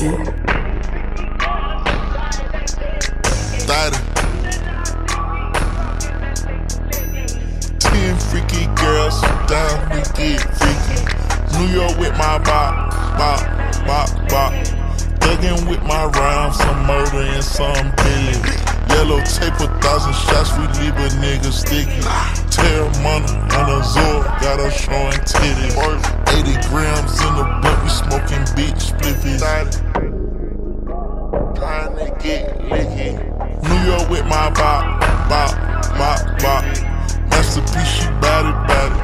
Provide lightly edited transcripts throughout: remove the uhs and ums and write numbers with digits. Fool. 30. 10 freaky girls, down we get freaky. New York with my bop, bop, bop, bop. Thuggin' with my rhymes, some murder and some billy. Yellow tape, 1,000 shots, we leave a nigga sticky. Tear money on a Zora, got her showing titties. 80 grams in the blunt, we smoking bitch spliffies. Trying to get licky. New York with my bop, bop, bop, bop. Masterpiece, she body, body.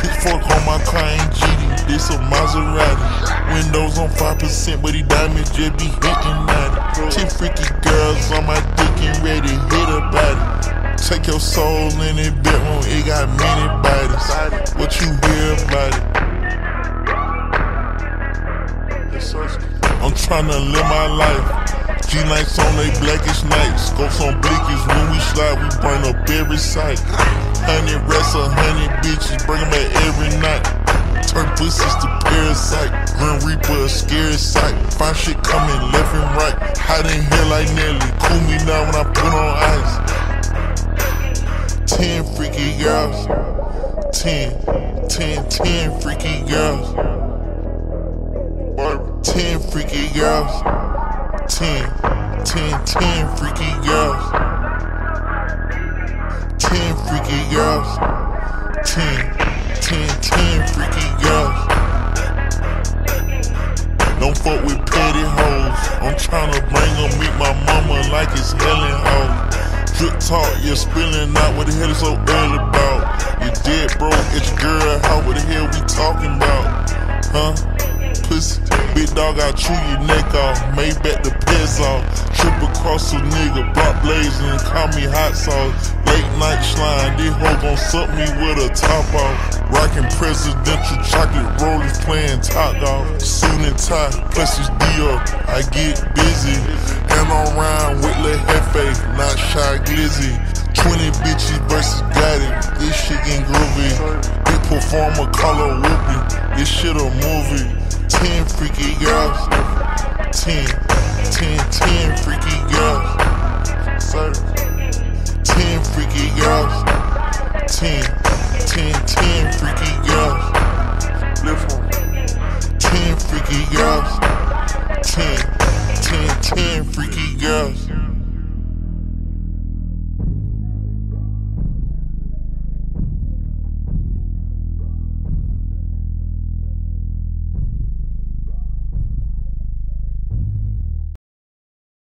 Pitchfork on my car, ain't GD, this a Maserati. Windows on 5%, but he diamonds just be hitting 90. 10 freaky girls on my dick. Ready, hit a body. Take your soul in the bedroom, it got many bodies. What you hear about it? I'm tryna live my life. G-Nights on they blackest nights. Scopes on blickies, when we slide, we burn up every sight. 100 rats, 100 bitches, bring them back every night. Turn pussies to parasite. Grim Reaper, a scary sight. Find shit coming left and right. Hot in here like Nelly. Cool me down when I put on ice. 10 freaky girls. 10 freaky girls. 10 freaky girls. 10 freaky girls. 10 freaky girls. 10 freaky girls. Don't fuck with petty hoes. I'm tryna bring them, meet my mama like it's Helen hoes. Drip talk, you're spilling out, what the hell is so early about? You dead bro, it's your girl, how what the hell we talking about? Huh? Pussy, big dog, I chew your neck off, Maybach the piss off. Trip across a nigga, block blazing, and call me hot sauce. Late night slime, this hoe gon' suck me with a top off. Rockin' presidential chocolate rollers, playin' top dog. Suit and tie, plus it's Dior, I get busy. And I'm round with Lil Hefe, not shy glizzy. 20 bitches versus Gotti, this shit getting groovy. Big performer, call her Whoopi, this shit a movie. 10 freaky girls, 10 freaky girls. 10 freaky girls, 10 freaky girls. Live on. 10 freaky girls. 10 freaky girls.